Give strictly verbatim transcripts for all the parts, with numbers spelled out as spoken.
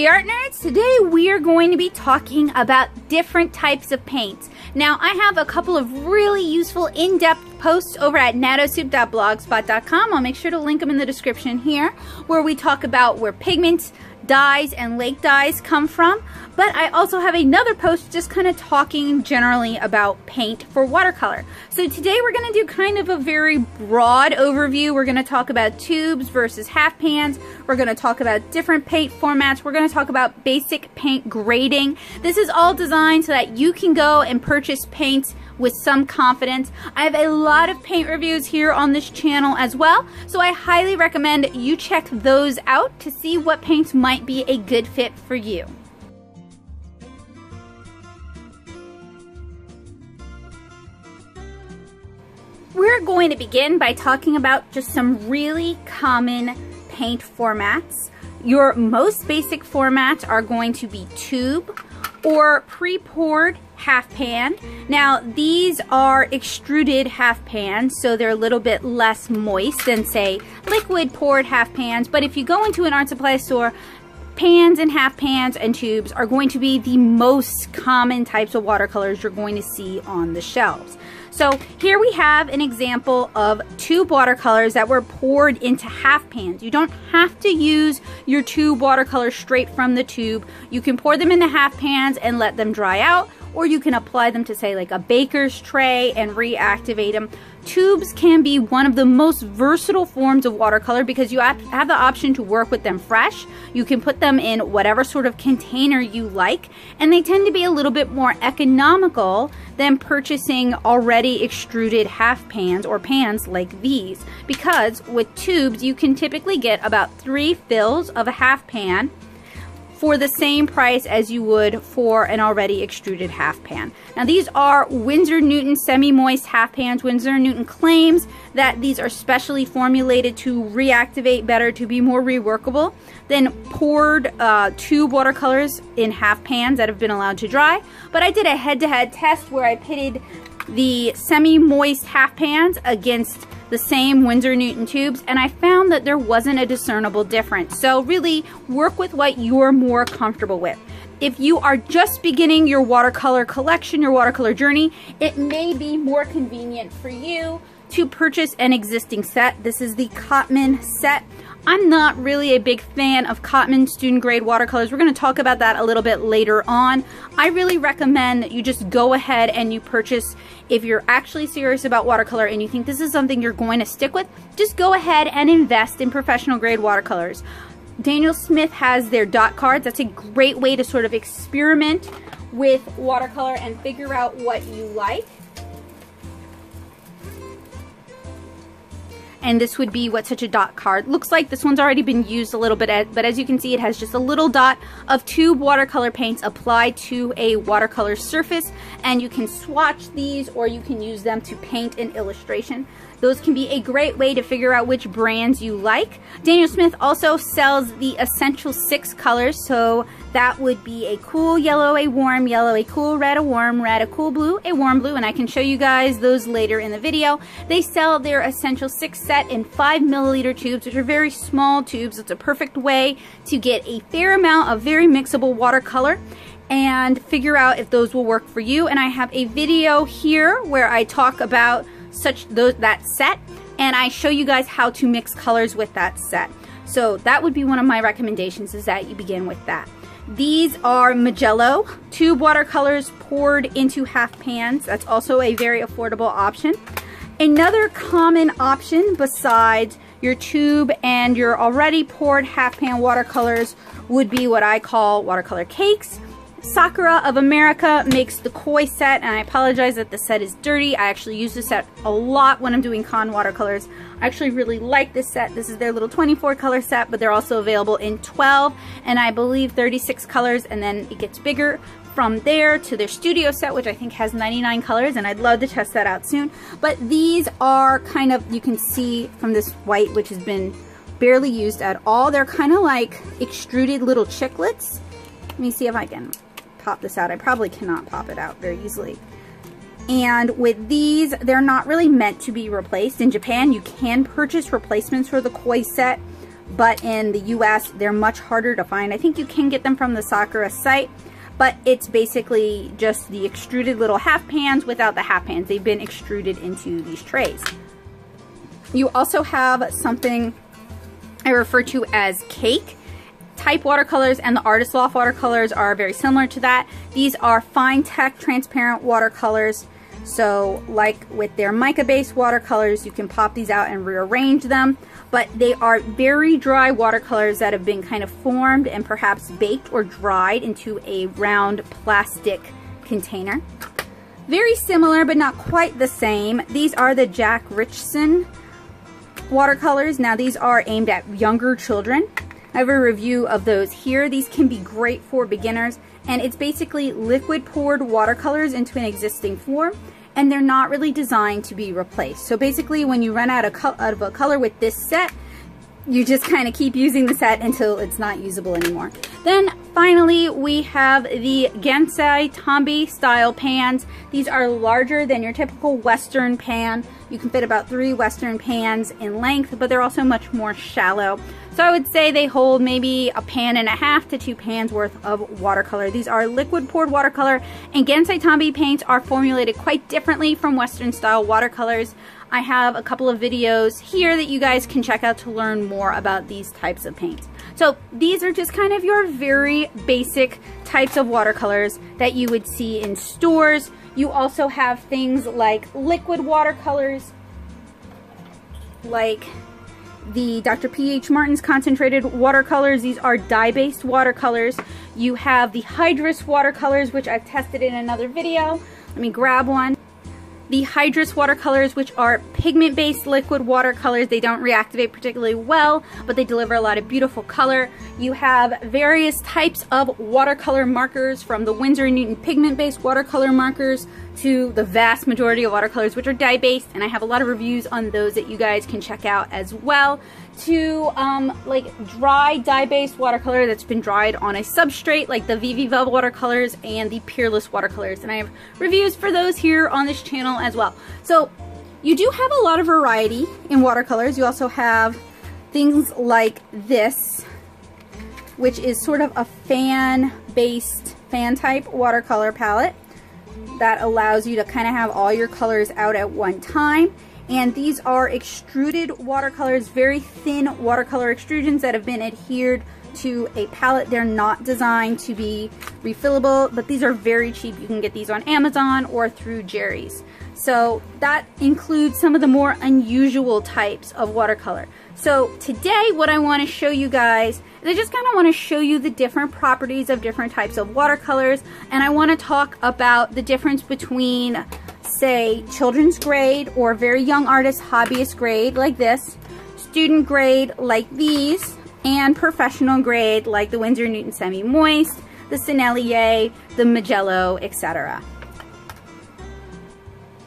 Hey art nerds, today we are going to be talking about different types of paints. Now I have a couple of really useful in-depth posts over at natosoup dot blogspot dot com, I'll make sure to link them in the description here, where we talk about where pigments, dyes, and lake dyes come from. But I also have another post just kind of talking generally about paint for watercolor. So today we're going to do kind of a very broad overview. We're going to talk about tubes versus half pans. We're going to talk about different paint formats. We're going to talk about basic paint grading. This is all designed so that you can go and purchase paints with some confidence. I have a lot of paint reviews here on this channel as well, so I highly recommend you check those out to see what paints might be a good fit for you. We're going to begin by talking about just some really common paint formats. Your most basic formats are going to be tube or pre-poured half pan. Now these are extruded half pans, so they're a little bit less moist than, say, liquid poured half pans, but if you go into an art supply store, pans and half pans and tubes are going to be the most common types of watercolors you're going to see on the shelves. So here we have an example of tube watercolors that were poured into half pans. You don't have to use your tube watercolors straight from the tube. You can pour them into half pans and let them dry out, or you can apply them to, say, like a baker's tray and reactivate them. Tubes can be one of the most versatile forms of watercolor because you have the option to work with them fresh. You can put them in whatever sort of container you like, and they tend to be a little bit more economical than purchasing already extruded half pans or pans like these, because with tubes you can typically get about three fills of a half pan for the same price as you would for an already extruded half pan. Now these are Winsor and Newton semi-moist half pans. Winsor and Newton claims that these are specially formulated to reactivate better, to be more reworkable than poured uh, tube watercolors in half pans that have been allowed to dry. But I did a head-to-head test where I pitted the semi-moist half pans against the same Winsor and Newton tubes, and I found that there wasn't a discernible difference. So really work with what you're more comfortable with. If you are just beginning your watercolor collection, your watercolor journey, it may be more convenient for you to purchase an existing set. This is the Cotman set. I'm not really a big fan of Cotman student grade watercolors. We're going to talk about that a little bit later on. I really recommend that you just go ahead and you purchase, if you're actually serious about watercolor and you think this is something you're going to stick with, just go ahead and invest in professional grade watercolors. Daniel Smith has their dot cards. That's a great way to sort of experiment with watercolor and figure out what you like. And this would be what such a dot card looks like. This one's already been used a little bit, but as you can see, it has just a little dot of tube watercolor paints applied to a watercolor surface, and you can swatch these or you can use them to paint an illustration. Those can be a great way to figure out which brands you like. Daniel Smith also sells the essential six colors, so that would be a cool yellow, a warm yellow, a cool red, a warm red, a cool blue, a warm blue, and I can show you guys those later in the video. They sell their essential six set in five milliliter tubes, which are very small tubes. It's a perfect way to get a fair amount of very mixable watercolor and figure out if those will work for you. And I have a video here where I talk about such those that set, and I show you guys how to mix colors with that set. So that would be one of my recommendations, is that you begin with that. These are Mijello tube watercolors poured into half pans. That's also a very affordable option. Another common option besides your tube and your already poured half pan watercolors would be what I call watercolor cakes. Sakura of America makes the Koi set, and I apologize that the set is dirty. I actually use this set a lot when I'm doing con watercolors. I actually really like this set. This is their little twenty-four color set, but they're also available in twelve and I believe thirty-six colors, and then it gets bigger from there to their studio set, which I think has ninety-nine colors, and I'd love to test that out soon. But these are kind of, you can see from this white, which has been barely used at all, they're kind of like extruded little chiclets. Let me see if I can pop this out. I probably cannot pop it out very easily. And with these, they're not really meant to be replaced. In Japan, you can purchase replacements for the Koi set, but in the U S they're much harder to find. I think you can get them from the Sakura site, but it's basically just the extruded little half pans without the half pans. They've been extruded into these trays. You also have something I refer to as cake type watercolors, and the Artist Loft watercolors are very similar to that. These are Finetec transparent watercolors. So like with their mica based watercolors, you can pop these out and rearrange them, but they are very dry watercolors that have been kind of formed and perhaps baked or dried into a round plastic container. Very similar but not quite the same. These are the Jack Richeson watercolors. Now these are aimed at younger children. I have a review of those here. These can be great for beginners, and it's basically liquid poured watercolors into an existing form, and they're not really designed to be replaced. So basically when you run out of, out of a color with this set, you just kind of keep using the set until it's not usable anymore. Then finally we have the Gansai Tambi style pans. These are larger than your typical Western pan. You can fit about three Western pans in length, but they're also much more shallow. So I would say they hold maybe a pan and a half to two pans worth of watercolor. These are liquid poured watercolor, and Gansai Tambi paints are formulated quite differently from Western style watercolors. I have a couple of videos here that you guys can check out to learn more about these types of paints. So these are just kind of your very basic types of watercolors that you would see in stores. You also have things like liquid watercolors, like the Doctor P H Martin's concentrated watercolors. These are dye-based watercolors. You have the Hydrus watercolors, which I've tested in another video. Let me grab one. The Hydrus watercolors, which are pigment-based liquid watercolors. They don't reactivate particularly well, but they deliver a lot of beautiful color. You have various types of watercolor markers, from the Winsor and Newton pigment-based watercolor markers to the vast majority of watercolors, which are dye-based, and I have a lot of reviews on those that you guys can check out as well, to um, like dry dye-based watercolor that's been dried on a substrate, like the V V Vel watercolors and the Peerless watercolors, and I have reviews for those here on this channel as well. So you do have a lot of variety in watercolors. You also have things like this, which is sort of a fan-based, fan-type watercolor palette that allows you to kind of have all your colors out at one time. And these are extruded watercolors, very thin watercolor extrusions that have been adhered to a palette. They're not designed to be refillable, but these are very cheap. You can get these on Amazon or through Jerry's. So that includes some of the more unusual types of watercolor. So today what I want to show you guys is I just kind of want to show you the different properties of different types of watercolors, and I want to talk about the difference between, say, children's grade or very young artist hobbyist grade like this, student grade like these, and professional grade like the Winsor and Newton Semi-Moist, the Sennelier, the Mijello, et cetera.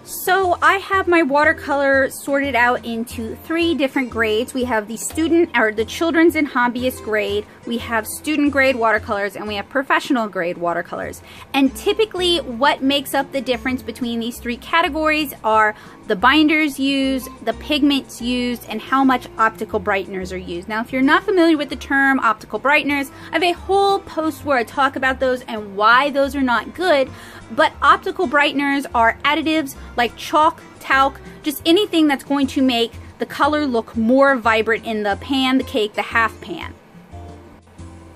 So I have my watercolor sorted out into three different grades. We have the student or the children's and hobbyist grade, we have student grade watercolors, and we have professional grade watercolors. And typically what makes up the difference between these three categories are the binders used, the pigments used, and how much optical brighteners are used. Now if you're not familiar with the term optical brighteners, I have a whole post where I talk about those and why those are not good. But optical brighteners are additives like chalk, talc, just anything that's going to make the color look more vibrant in the pan, the cake, the half pan.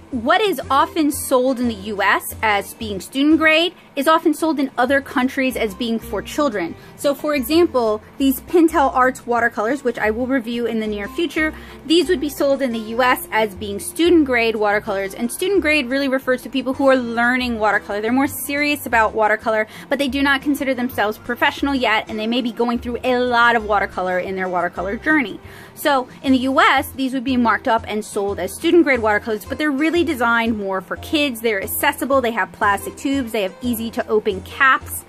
What is often sold in the U S as being student grade is often sold in other countries as being for children. So for example, these Pintel Arts watercolors, which I will review in the near future, these would be sold in the U S as being student grade watercolors. And student grade really refers to people who are learning watercolor. They're more serious about watercolor, but they do not consider themselves professional yet, and they may be going through a lot of watercolor in their watercolor journey. So in the U S, these would be marked up and sold as student grade watercolors, but they're really designed more for kids. They're accessible, they have plastic tubes, they have easy to open caps,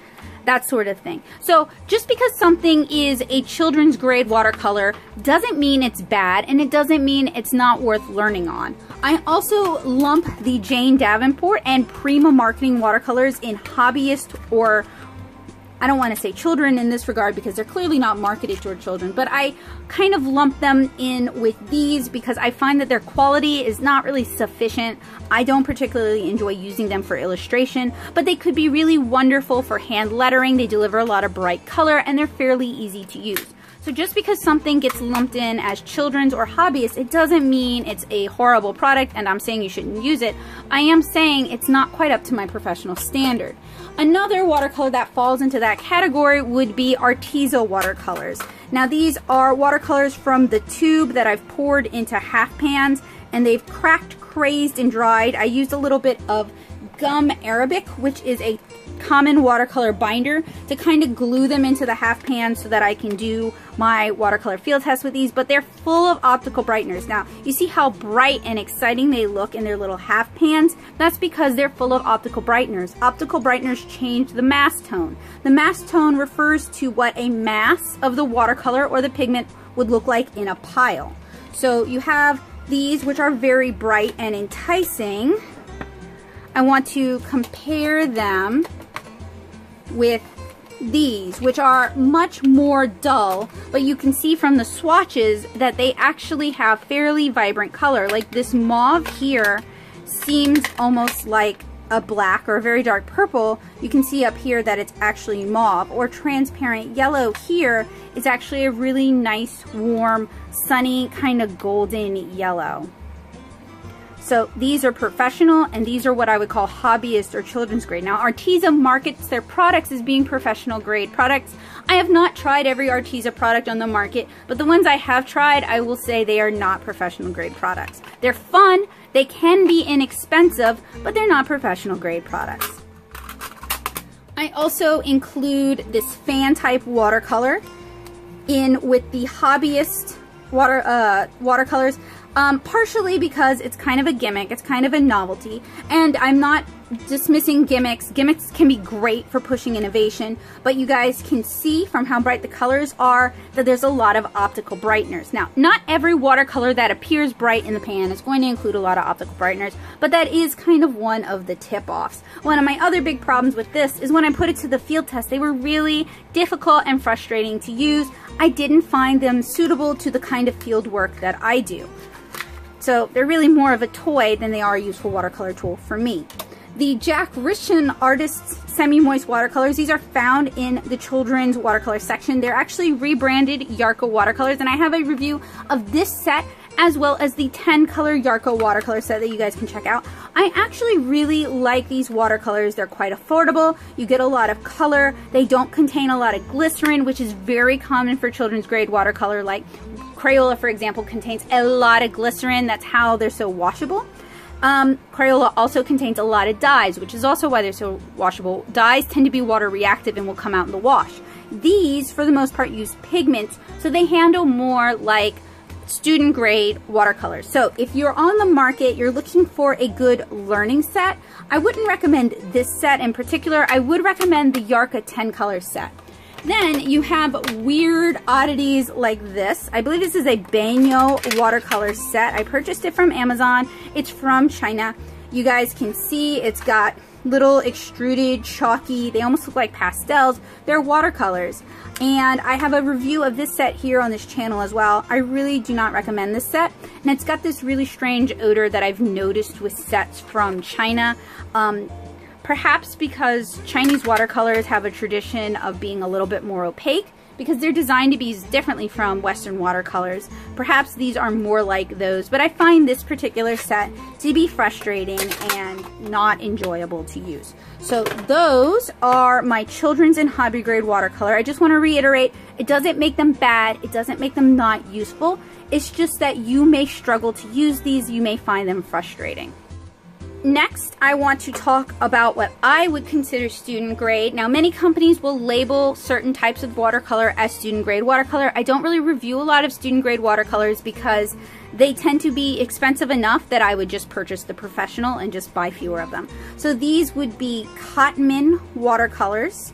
that sort of thing. So just because something is a children's grade watercolor doesn't mean it's bad, and it doesn't mean it's not worth learning on. I also lump the Jane Davenport and Prima Marketing watercolors in hobbyist or I don't want to say children in this regard because they're clearly not marketed toward children, but I kind of lump them in with these because I find that their quality is not really sufficient. I don't particularly enjoy using them for illustration, but they could be really wonderful for hand lettering. They deliver a lot of bright color and they're fairly easy to use. So just because something gets lumped in as children's or hobbyist, it doesn't mean it's a horrible product and I'm saying you shouldn't use it. I am saying it's not quite up to my professional standard. Another watercolor that falls into that category would be Arteza watercolors. Now these are watercolors from the tube that I've poured into half pans and they've cracked, crazed, and dried. I used a little bit of gum arabic, which is a common watercolor binder, to kind of glue them into the half pan so that I can do my watercolor field test with these, but they're full of optical brighteners. Now, you see how bright and exciting they look in their little half pans? That's because they're full of optical brighteners. Optical brighteners change the mass tone. The mass tone refers to what a mass of the watercolor or the pigment would look like in a pile. So you have these, which are very bright and enticing. I want to compare them with these, which are much more dull, but you can see from the swatches that they actually have fairly vibrant color. Like this mauve here seems almost like a black or a very dark purple. You can see up here that it's actually mauve, or transparent yellow here is actually a really nice, warm, sunny, kind of golden yellow. So these are professional and these are what I would call hobbyist or children's grade. Now Arteza markets their products as being professional grade products. I have not tried every Arteza product on the market, but the ones I have tried, I will say they are not professional grade products. They're fun, they can be inexpensive, but they're not professional grade products. I also include this fan type watercolor in with the hobbyist water uh, watercolors. Um, partially because it's kind of a gimmick, it's kind of a novelty, and I'm not dismissing gimmicks. Gimmicks can be great for pushing innovation, but you guys can see from how bright the colors are that there's a lot of optical brighteners. Now, not every watercolor that appears bright in the pan is going to include a lot of optical brighteners, but that is kind of one of the tip-offs. One of my other big problems with this is when I put it to the field test, they were really difficult and frustrating to use. I didn't find them suitable to the kind of field work that I do. So they're really more of a toy than they are a useful watercolor tool for me. The Jack Richeson Artist Semi-Moist Watercolors, these are found in the children's watercolor section. They're actually rebranded Yarka watercolors, and I have a review of this set as well as the ten color Yarka watercolor set that you guys can check out. I actually really like these watercolors. They're quite affordable. You get a lot of color. They don't contain a lot of glycerin, which is very common for children's grade watercolor. Like Crayola, for example, contains a lot of glycerin. That's how they're so washable. Um, Crayola also contains a lot of dyes, which is also why they're so washable. Dyes tend to be water reactive and will come out in the wash. These, for the most part, use pigments, so they handle more like student grade watercolors. So if you're on the market, you're looking for a good learning set, I wouldn't recommend this set in particular. I would recommend the Yarka ten color set. Then you have weird oddities like this. I believe this is a Banyo watercolor set. I purchased it from Amazon. It's from China. You guys can see it's got little extruded, chalky, they almost look like pastels. They're watercolors. And I have a review of this set here on this channel as well. I really do not recommend this set. And it's got this really strange odor that I've noticed with sets from China. Um, perhaps because Chinese watercolors have a tradition of being a little bit more opaque because they're designed to be used differently from Western watercolors. Perhaps these are more like those, but I find this particular set to be frustrating and not enjoyable to use. So those are my children's and hobby grade watercolor. I just want to reiterate, it doesn't make them bad, it doesn't make them not useful, it's just that you may struggle to use these, you may find them frustrating. Next, I want to talk about what I would consider student grade. Now, many companies will label certain types of watercolor as student grade watercolor. I don't really review a lot of student grade watercolors because they tend to be expensive enough that I would just purchase the professional and just buy fewer of them. So these would be Cotman watercolors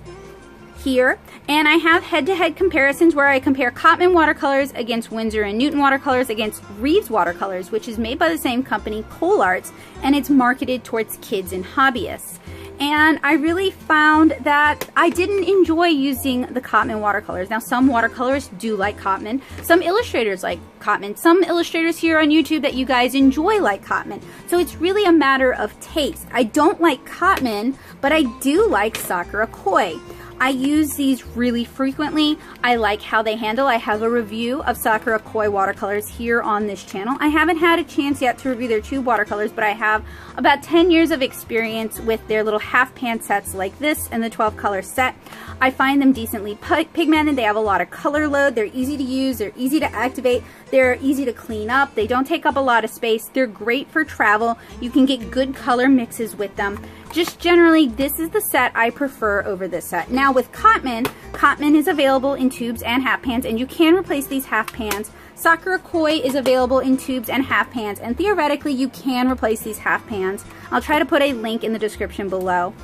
here, and I have head-to-head comparisons where I compare Cotman watercolors against Winsor and Newton watercolors against Reeves watercolors, which is made by the same company, Pintel Arts, and it's marketed towards kids and hobbyists. and I really found that I didn't enjoy using the Cotman watercolors. Now, some watercolors do like Cotman, some illustrators like Cotman, some illustrators here on YouTube that you guys enjoy like Cotman. So it's really a matter of taste. I don't like Cotman, but I do like Sakura Koi. I use these really frequently. I like how they handle. I have a review of Sakura Koi watercolors here on this channel. I haven't had a chance yet to review their tube watercolors, but I have about ten years of experience with their little half pan sets like this and the twelve color set. I find them decently pigmented. They have a lot of color load. They're easy to use. They're easy to activate. They're easy to clean up. They don't take up a lot of space. They're great for travel. You can get good color mixes with them. Just generally, this is the set I prefer over this set. Now with Cotman, Cotman is available in tubes and half pans, and you can replace these half pans. Sakura Koi is available in tubes and half pans, and theoretically you can replace these half pans. I'll try to put a link in the description below.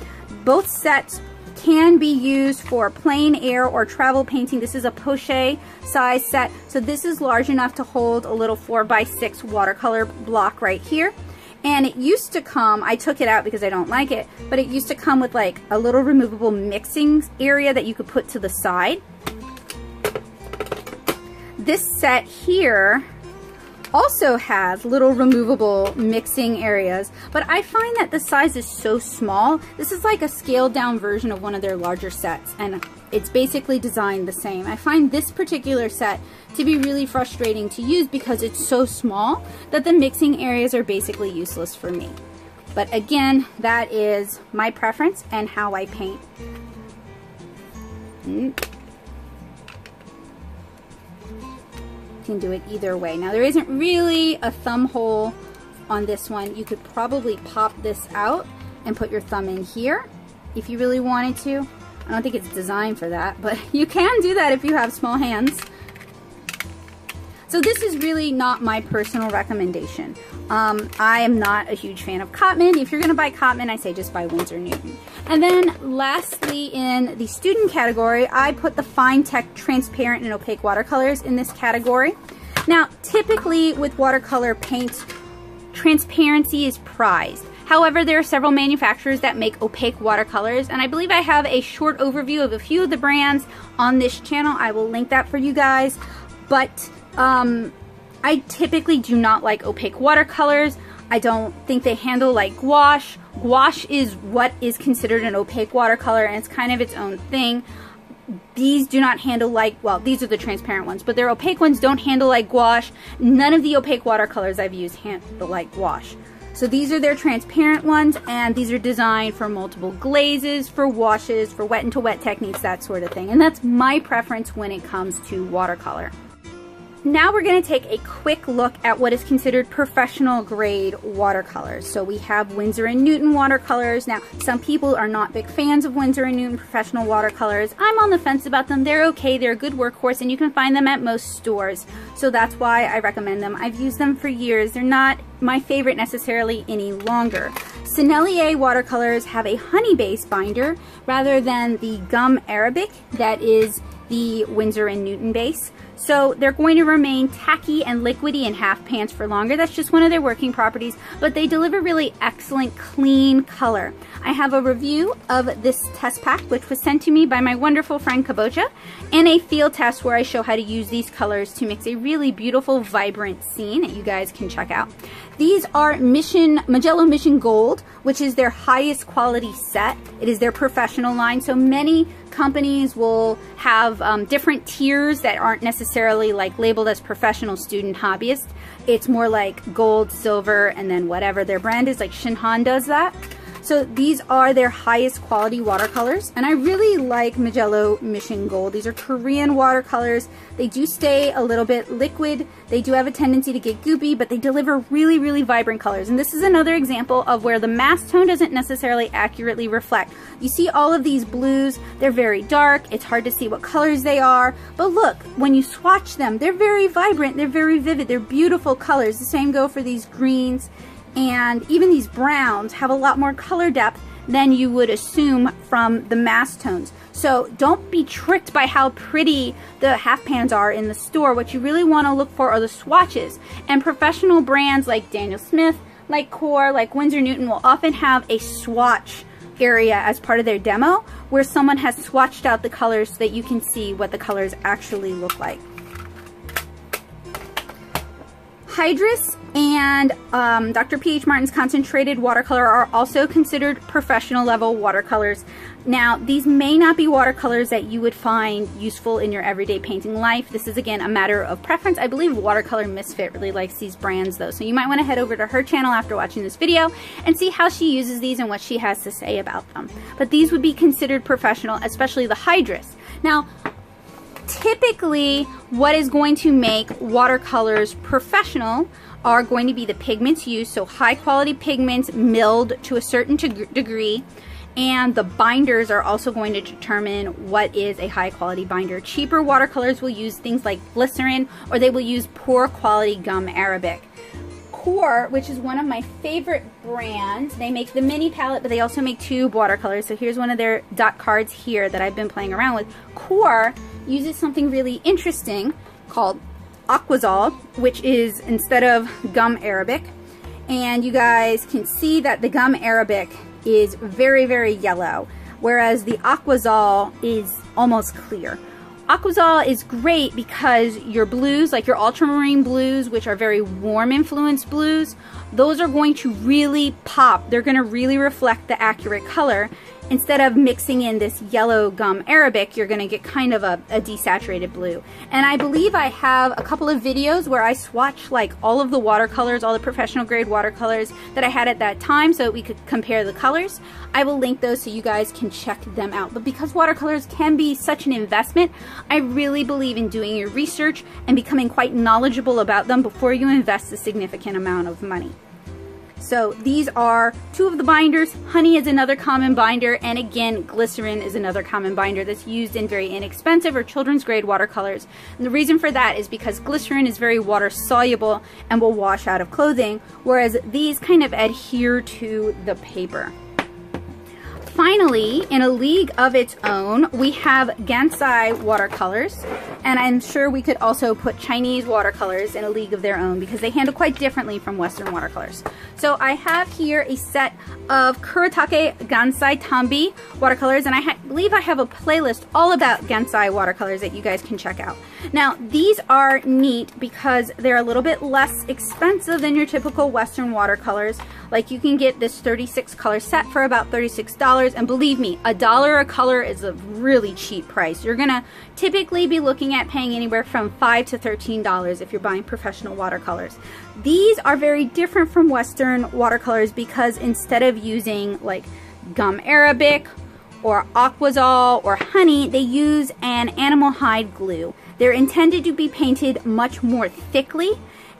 Both sets can be used for plain air or travel painting. This is a pochette size set, so this is large enough to hold a little four by six watercolor block right here. And it used to come, I took it out because I don't like it, but it used to come with like a little removable mixing area that you could put to the side. This set here also has little removable mixing areas, but I find that the size is so small. This is like a scaled down version of one of their larger sets, and it's basically designed the same. I find this particular set to be really frustrating to use because it's so small that the mixing areas are basically useless for me. But again, that is my preference and how I paint. Mm. Can do it either way. Now there isn't really a thumb hole on this one. You could probably pop this out and put your thumb in here if you really wanted to. I don't think it's designed for that, but you can do that if you have small hands. So this is really not my personal recommendation. Um, I am not a huge fan of Cotman. If you're gonna buy Cotman, I say just buy Winsor and Newton. And then lastly, in the student category, I put the Finetec transparent and opaque watercolors in this category. Now, typically with watercolor paints, transparency is prized. However, there are several manufacturers that make opaque watercolors, and I believe I have a short overview of a few of the brands on this channel. I will link that for you guys. But um, I typically do not like opaque watercolors. I don't think they handle like gouache. Gouache is what is considered an opaque watercolor, and it's kind of its own thing. These do not handle like, well, these are the transparent ones, but their opaque ones don't handle like gouache. None of the opaque watercolors I've used handle like gouache. So these are their transparent ones, and these are designed for multiple glazes, for washes, for wet into wet techniques, that sort of thing. And that's my preference when it comes to watercolor. Now we're going to take a quick look at what is considered professional grade watercolors. So we have Winsor and Newton watercolors. Now, some people are not big fans of Winsor and Newton professional watercolors. I'm on the fence about them. They're okay. They're a good workhorse, and you can find them at most stores. So that's why I recommend them. I've used them for years. They're not my favorite necessarily any longer. Sennelier watercolors have a honey-based binder rather than the gum arabic that is the Winsor and Newton base. So they're going to remain tacky and liquidy in half pans for longer. That's just one of their working properties, but they deliver really excellent, clean color. I have a review of this test pack, which was sent to me by my wonderful friend Kabocha, and a field test where I show how to use these colors to mix a really beautiful, vibrant scene that you guys can check out. These are Mission Mijello Mission Gold, which is their highest quality set. It is their professional line, so many companies will have um, different tiers that aren't necessarily like labeled as professional, student, hobbyist. It's more like gold, silver, and then whatever their brand is, like Shinhan does that. So these are their highest quality watercolors, and I really like Mijello Mission Gold. These are Korean watercolors. They do stay a little bit liquid. They do have a tendency to get goopy, but they deliver really, really vibrant colors. And this is another example of where the mass tone doesn't necessarily accurately reflect. You see all of these blues, they're very dark. It's hard to see what colors they are, but look, when you swatch them, they're very vibrant, they're very vivid, they're beautiful colors. The same go for these greens. And even these browns have a lot more color depth than you would assume from the mass tones. So don't be tricked by how pretty the half pans are in the store. What you really want to look for are the swatches. And professional brands like Daniel Smith, like Koi, like Winsor and Newton will often have a swatch area as part of their demo where someone has swatched out the colors so that you can see what the colors actually look like. Hydrus and um, Doctor P H Martin's concentrated watercolor are also considered professional level watercolors. Now, these may not be watercolors that you would find useful in your everyday painting life. This is, again, a matter of preference. I believe Watercolor Misfit really likes these brands, though, so you might want to head over to her channel after watching this video and see how she uses these and what she has to say about them. But these would be considered professional, especially the Hydrus. Now, typically, what is going to make watercolors professional are going to be the pigments used, so high-quality pigments milled to a certain degree, and the binders are also going to determine what is a high-quality binder. Cheaper watercolors will use things like glycerin, or they will use poor-quality gum arabic. Koi, which is one of my favorite brands, they make the mini palette, but they also make tube watercolors, so here's one of their dot cards here that I've been playing around with. Koi uses something really interesting called Aquazol, which is instead of gum arabic, and you guys can see that the gum arabic is very, very yellow, whereas the Aquazol is almost clear. Aquazol is great because your blues, like your ultramarine blues, which are very warm influence blues, those are going to really pop. They're going to really reflect the accurate color. Instead of mixing in this yellow gum arabic, you're going to get kind of a, a desaturated blue. And I believe I have a couple of videos where I swatch like all of the watercolors, all the professional grade watercolors that I had at that time so that we could compare the colors. I will link those so you guys can check them out. But because watercolors can be such an investment, I really believe in doing your research and becoming quite knowledgeable about them before you invest a significant amount of money. So these are two of the binders. Honey is another common binder, and again, glycerin is another common binder that's used in very inexpensive or children's grade watercolors. And the reason for that is because glycerin is very water soluble and will wash out of clothing, whereas these kind of adhere to the paper. Finally, in a league of its own, we have Gansai watercolors, and I'm sure we could also put Chinese watercolors in a league of their own because they handle quite differently from Western watercolors. So I have here a set of Kuretake Gansai Tambi watercolors, and I ha believe I have a playlist all about Gansai watercolors that you guys can check out. Now, these are neat because they're a little bit less expensive than your typical Western watercolors. Like, you can get this thirty-six color set for about thirty-six dollars, and believe me, a dollar a color is a really cheap price. You're gonna typically be looking at paying anywhere from five to thirteen dollars if you're buying professional watercolors. These are very different from Western watercolors because instead of using like gum arabic or Aquazol or honey, they use an animal hide glue. They're intended to be painted much more thickly,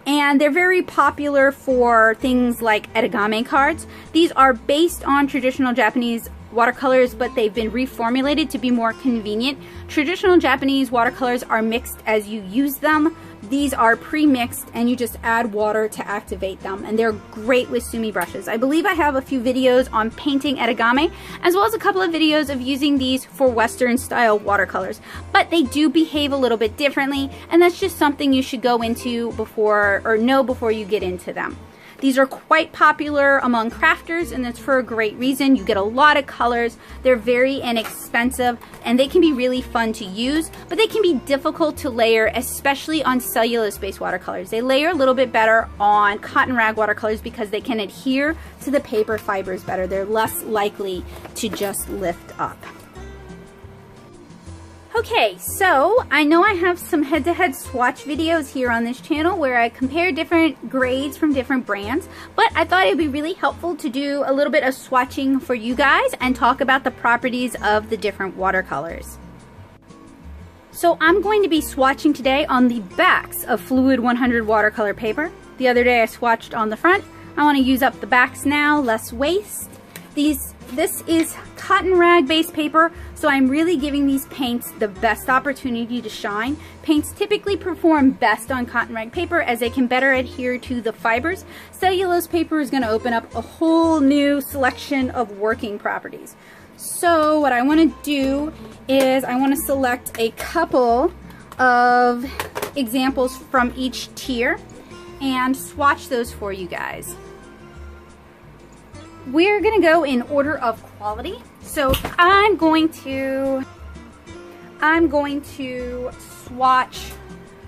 and they're very popular for things like origami cards. These are based on traditional Japanese watercolors, but they've been reformulated to be more convenient. Traditional Japanese watercolors are mixed as you use them. These are pre-mixed, and you just add water to activate them, and they're great with sumi brushes. I believe I have a few videos on painting origami, as well as a couple of videos of using these for Western style watercolors, but they do behave a little bit differently, and that's just something you should go into before, or know before you get into them. These are quite popular among crafters, and that's for a great reason. You get a lot of colors, they're very inexpensive, and they can be really fun to use, but they can be difficult to layer, especially on cellulose-based watercolors. They layer a little bit better on cotton rag watercolors because they can adhere to the paper fibers better. They're less likely to just lift up. Okay, so I know I have some head-to-head swatch videos here on this channel where I compare different grades from different brands, but I thought it would be really helpful to do a little bit of swatching for you guys and talk about the properties of the different watercolors. So I'm going to be swatching today on the backs of Fluid one hundred watercolor paper. The other day I swatched on the front. I want to use up the backs now, less waste. These This is cotton rag based paper, so I'm really giving these paints the best opportunity to shine. Paints typically perform best on cotton rag paper as they can better adhere to the fibers. Cellulose paper is going to open up a whole new selection of working properties. So what I want to do is I want to select a couple of examples from each tier and swatch those for you guys. We're gonna go in order of quality. So I'm going to, I'm going to swatch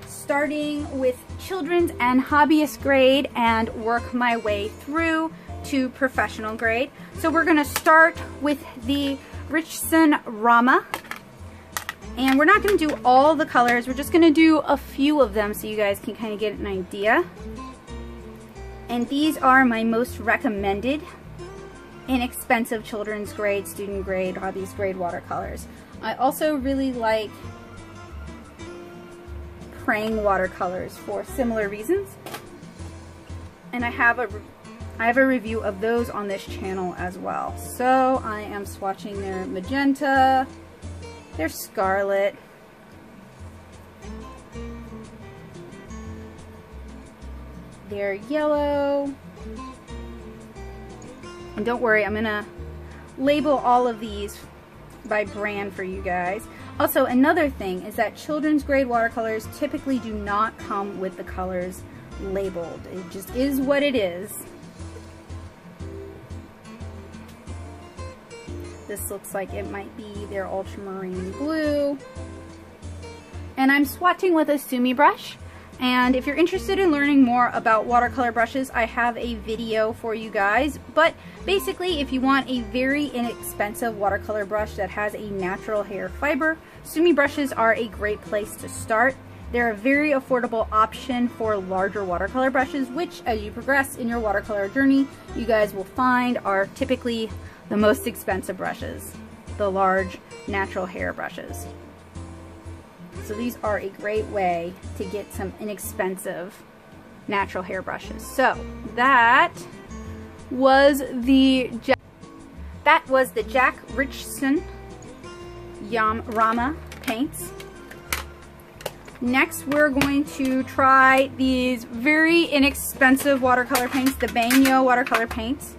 starting with children's and hobbyist grade and work my way through to professional grade. So we're gonna start with the Richeson Rama. And we're not gonna do all the colors, we're just gonna do a few of them so you guys can kind of get an idea. And these are my most recommended inexpensive children's grade, student grade, hobbyist grade watercolors. I also really like Prang watercolors for similar reasons. And I have a I have a review of those on this channel as well. So I am swatching their magenta, their scarlet, their yellow. And don't worry, I'm gonna label all of these by brand for you guys. Also, another thing is that children's grade watercolors typically do not come with the colors labeled. It just is what it is. This looks like it might be their ultramarine blue. And I'm swatching with a Sumi brush. And if you're interested in learning more about watercolor brushes, I have a video for you guys. But basically, if you want a very inexpensive watercolor brush that has a natural hair fiber, Sumi brushes are a great place to start. They're a very affordable option for larger watercolor brushes, which as you progress in your watercolor journey, you guys will find are typically the most expensive brushes, the large natural hair brushes. So these are a great way to get some inexpensive natural hair brushes. So that was the Jack, that was the Jack Richeson Yam Rama paints. Next, we're going to try these very inexpensive watercolor paints, the Banyo watercolor paints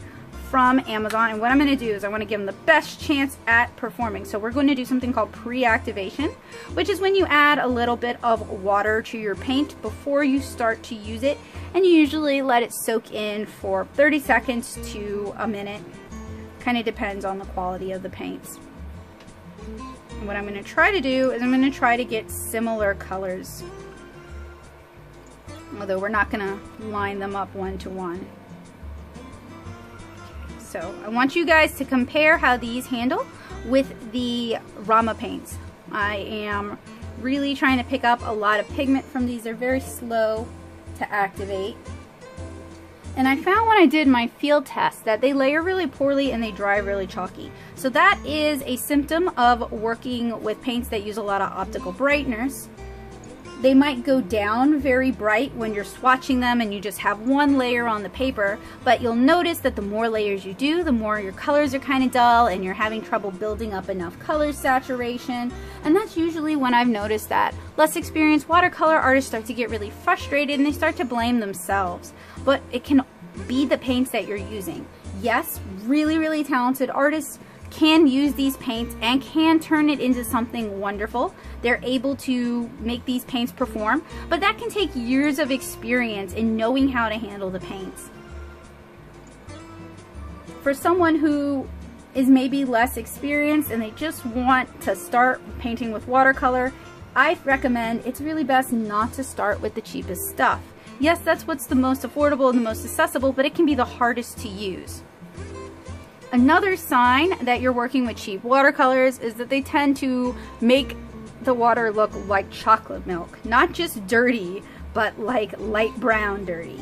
from Amazon. And what I'm going to do is I want to give them the best chance at performing. So we're going to do something called pre-activation, which is when you add a little bit of water to your paint before you start to use it. And you usually let it soak in for thirty seconds to a minute. Kind of depends on the quality of the paints. And what I'm going to try to do is I'm going to try to get similar colors. Although we're not going to line them up one to one. So I want you guys to compare how these handle with the Rama paints. I am really trying to pick up a lot of pigment from these. They're very slow to activate. And I found when I did my field test that they layer really poorly and they dry really chalky. So that is a symptom of working with paints that use a lot of optical brighteners. They might go down very bright when you're swatching them and you just have one layer on the paper, but you'll notice that the more layers you do, the more your colors are kind of dull and you're having trouble building up enough color saturation. And that's usually when I've noticed that less experienced watercolor artists start to get really frustrated and they start to blame themselves. But it can be the paints that you're using. Yes, really, really talented artists can use these paints and can turn it into something wonderful. They're able to make these paints perform, but that can take years of experience in knowing how to handle the paints. For someone who is maybe less experienced and they just want to start painting with watercolor, I recommend it's really best not to start with the cheapest stuff. Yes, that's what's the most affordable and the most accessible, but it can be the hardest to use. Another sign that you're working with cheap watercolors is that they tend to make the water look like chocolate milk. Not just dirty, but like light brown dirty.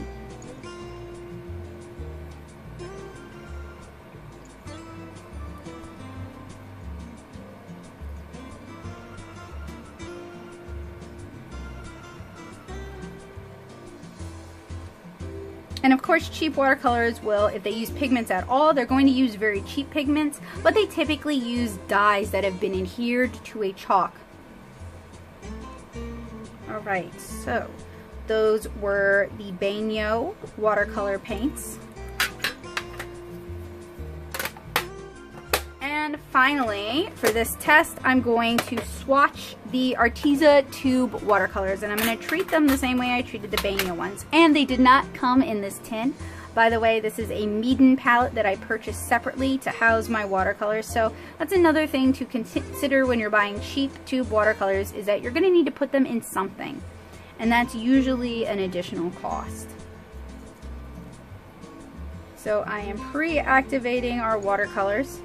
And of course, cheap watercolors will, if they use pigments at all, they're going to use very cheap pigments, but they typically use dyes that have been adhered to a chalk. Alright, so those were the Banyo watercolor paints. And finally, for this test, I'm going to swatch the Arteza tube watercolors, and I'm going to treat them the same way I treated the Banyo ones. And they did not come in this tin, By the way, this is a Meeden palette that I purchased separately to house my watercolors, so that's another thing to consider when you're buying cheap tube watercolors, is that you're going to need to put them in something, and that's usually an additional cost. So I am pre-activating our watercolors,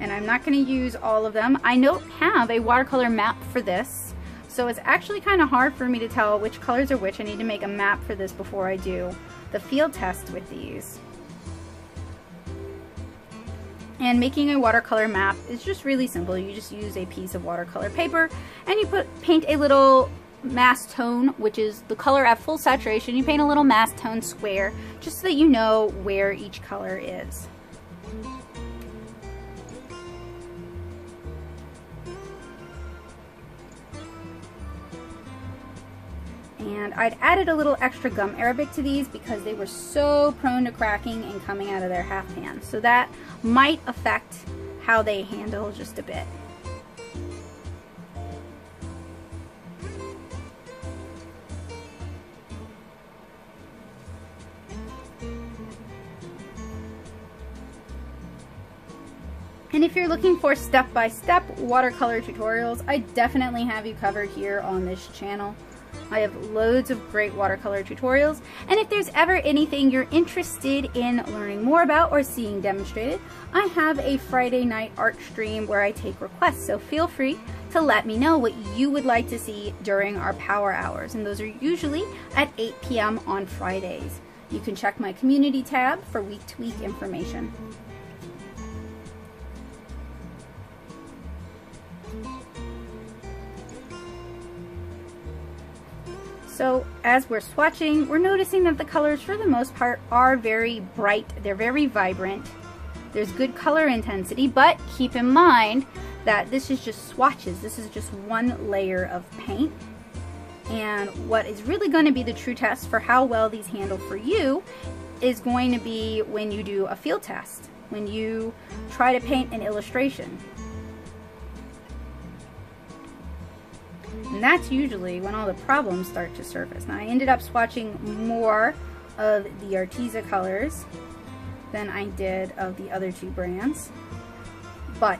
and I'm not going to use all of them. I don't have a watercolor map for this, so it's actually kind of hard for me to tell which colors are which. I need to make a map for this before I do the field test with these. And making a watercolor map is just really simple. You just use a piece of watercolor paper and you put paint a little mass tone, which is the color at full saturation. You paint a little mass tone square just so that you know where each color is. And I'd added a little extra gum arabic to these because they were so prone to cracking and coming out of their half pan. So that might affect how they handle just a bit. And if you're looking for step-by-step watercolor tutorials, I definitely have you covered here on this channel. I have loads of great watercolor tutorials, and if there's ever anything you're interested in learning more about or seeing demonstrated, I have a Friday night art stream where I take requests, so feel free to let me know what you would like to see during our power hours, and those are usually at eight p m on Fridays. You can check my community tab for week-to-week information. So as we're swatching, we're noticing that the colors for the most part are very bright, they're very vibrant, there's good color intensity, but keep in mind that this is just swatches, this is just one layer of paint, and what is really going to be the true test for how well these handle for you is going to be when you do a field test, when you try to paint an illustration. And that's usually when all the problems start to surface. Now I ended up swatching more of the Arteza colors than I did of the other two brands. But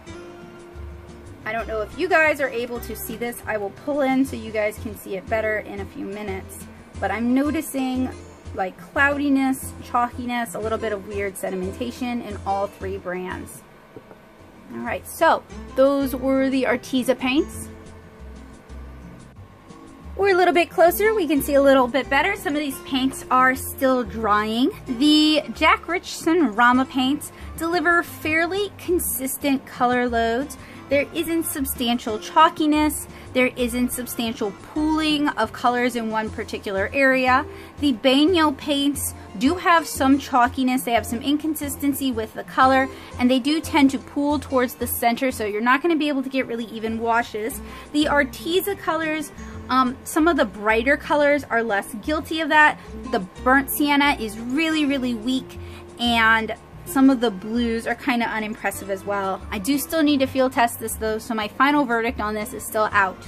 I don't know if you guys are able to see this. I will pull in so you guys can see it better in a few minutes. But I'm noticing like cloudiness, chalkiness, a little bit of weird sedimentation in all three brands. Alright, so those were the Arteza paints. We're a little bit closer, we can see a little bit better. Some of these paints are still drying. The Jack Richeson Rama paints deliver fairly consistent color loads. There isn't substantial chalkiness, there isn't substantial pooling of colors in one particular area. The Banyo paints do have some chalkiness, they have some inconsistency with the color, and they do tend to pool towards the center, so you're not going to be able to get really even washes. The Arteza colors, Um, some of the brighter colors are less guilty of that. The burnt sienna is really, really weak, and some of the blues are kind of unimpressive as well. I do still need to field test this though, so my final verdict on this is still out.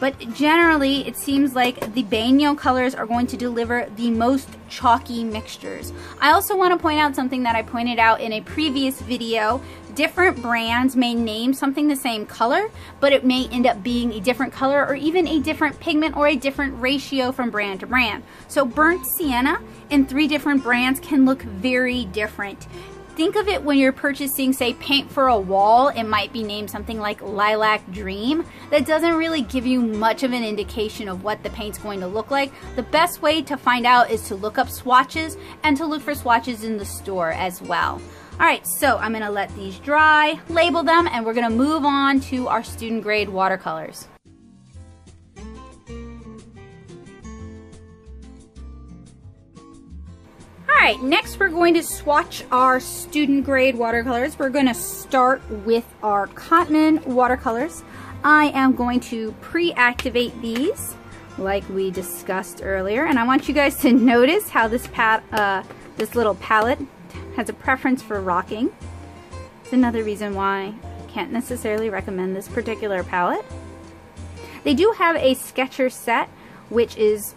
But generally, it seems like the Banyo colors are going to deliver the most chalky mixtures. I also want to point out something that I pointed out in a previous video. Different brands may name something the same color, but it may end up being a different color or even a different pigment or a different ratio from brand to brand. So burnt sienna in three different brands can look very different. Think of it when you're purchasing, say, paint for a wall. It might be named something like Lilac Dream. That doesn't really give you much of an indication of what the paint's going to look like. The best way to find out is to look up swatches and to look for swatches in the store as well. Alright, so I'm going to let these dry, label them, and we're going to move on to our student grade watercolors. Alright, next we're going to swatch our student grade watercolors. We're going to start with our Cotman watercolors. I am going to pre-activate these like we discussed earlier, and I want you guys to notice how this, pat, uh, this little palette has a preference for rocking. It's another reason why I can't necessarily recommend this particular palette. They do have a Sketcher set, which is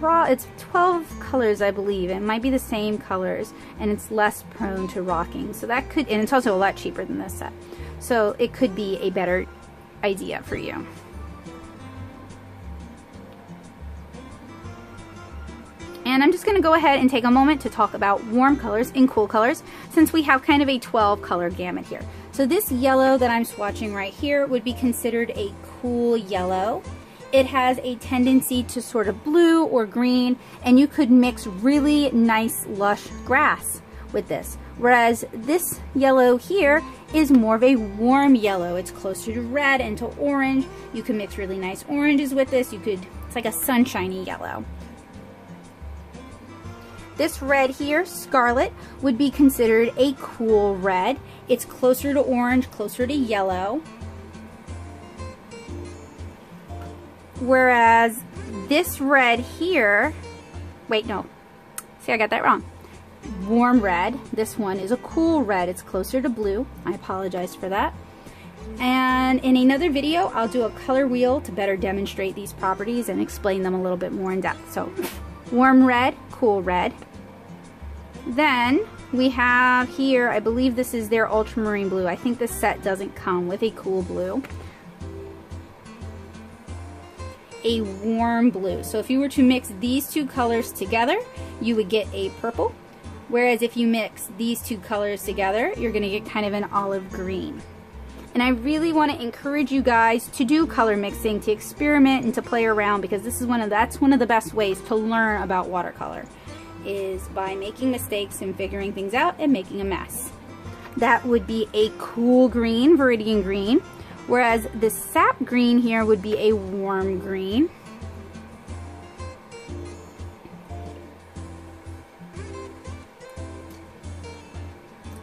raw, it's twelve colors, I believe. It might be the same colors, and it's less prone to rocking. So that could, and it's also a lot cheaper than this set. So it could be a better idea for you. And I'm just going to go ahead and take a moment to talk about warm colors and cool colors, since we have kind of a twelve color gamut here. So this yellow that I'm swatching right here would be considered a cool yellow. It has a tendency to sort of blue or green, and you could mix really nice lush grass with this. Whereas this yellow here is more of a warm yellow. It's closer to red and to orange. You can mix really nice oranges with this. You could, it's like a sunshiny yellow. This red here, scarlet, would be considered a cool red. It's closer to orange, closer to yellow. Whereas this red here, wait, no, see, I got that wrong. Warm red, this one is a cool red. It's closer to blue. I apologize for that. And in another video, I'll do a color wheel to better demonstrate these properties and explain them a little bit more in depth. So warm red, cool red. Then we have here, I believe this is their ultramarine blue. I think this set doesn't come with a cool blue. A warm blue. So if you were to mix these two colors together, you would get a purple. Whereas if you mix these two colors together, you're going to get kind of an olive green. And I really want to encourage you guys to do color mixing, to experiment and to play around, because this is one of that's one of the best ways to learn about watercolor, is by making mistakes and figuring things out and making a mess. That would be a cool green, Viridian green, whereas the sap green here would be a warm green.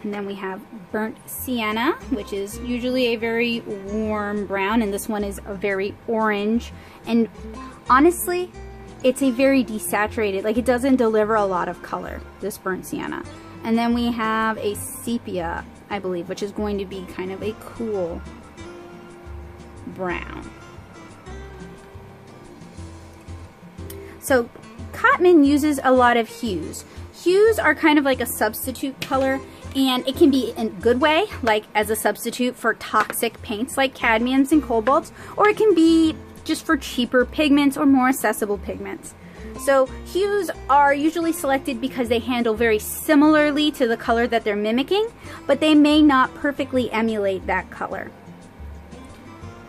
And then we have burnt sienna, which is usually a very warm brown, and this one is a very orange. And honestly, it's a very desaturated, like it doesn't deliver a lot of color, this burnt sienna. And then we have a sepia, I believe, which is going to be kind of a cool brown. So Cotman uses a lot of hues. Hues are kind of like a substitute color, and it can be in a good way, like as a substitute for toxic paints like cadmiums and cobalts, or it can be just for cheaper pigments or more accessible pigments. So hues are usually selected because they handle very similarly to the color that they're mimicking, but they may not perfectly emulate that color.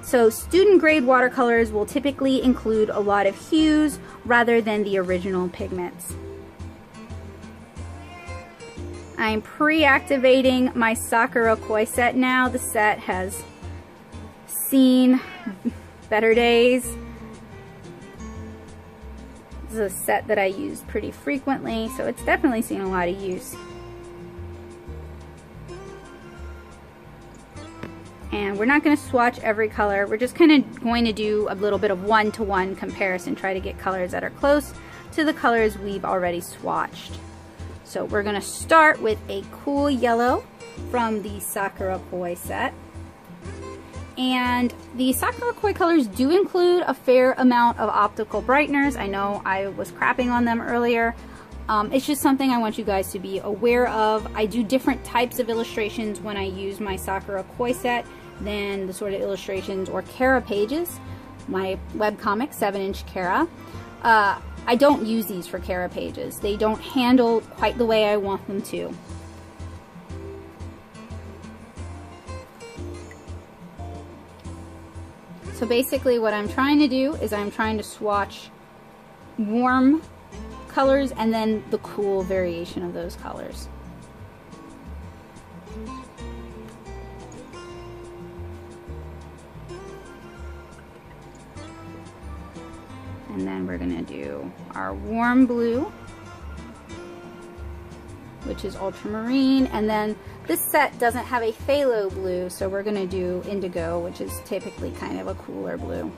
So student grade watercolors will typically include a lot of hues rather than the original pigments. I'm pre-activating my Sakura Koi set now. The set has seen better days. This is a set that I use pretty frequently, so it's definitely seen a lot of use. And we're not going to swatch every color. We're just kind of going to do a little bit of one-to-one comparison, try to get colors that are close to the colors we've already swatched. So we're going to start with a cool yellow from the Sakura Koi set. And the Sakura Koi colors do include a fair amount of optical brighteners. I know I was crapping on them earlier. Um, it's just something I want you guys to be aware of. I do different types of illustrations when I use my Sakura Koi set than the sort of illustrations or Kara pages. My webcomic, Seven Inch Kara. Uh, I don't use these for Kara pages. They don't handle quite the way I want them to. So basically what I'm trying to do is I'm trying to swatch warm colors and then the cool variation of those colors. And then we're gonna do our warm blue, which is ultramarine. And then this set doesn't have a phthalo blue, so we're gonna do indigo, which is typically kind of a cooler blue.